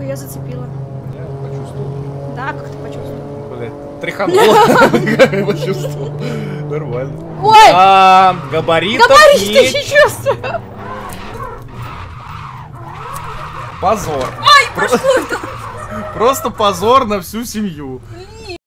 руку, я зацепила. Я почувствовал. Да, как ты почувствовал? Блин, тряхануло. Почувствовал. Нормально. Ой! Габаритов нет. Позор. Ой, прошло это. Просто позор на всю семью.